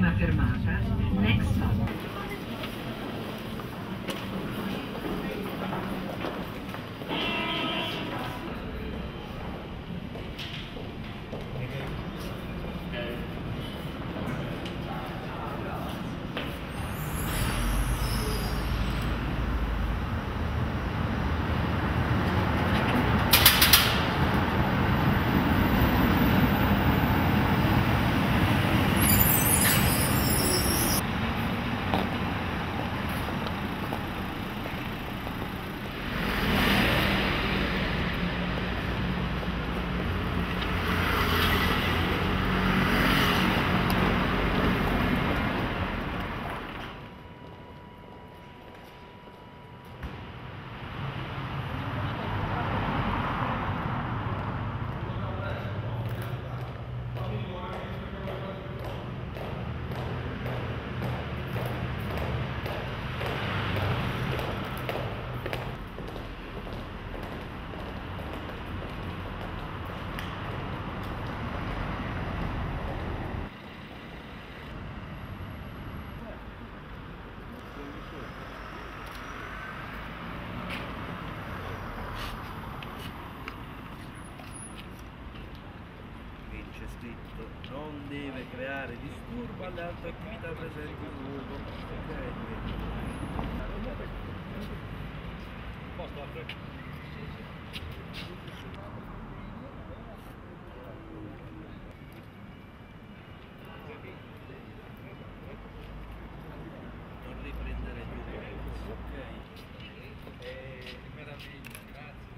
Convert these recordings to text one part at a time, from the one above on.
Prossima fermata, next stop. Non deve creare disturbo alle altre attività presenti in luogo. Non riprendere più questo, ok? Meraviglia, grazie.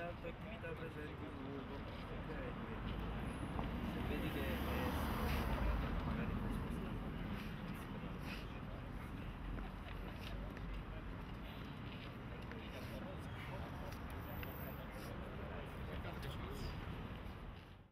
alta attività presente in lungo. Se vedi che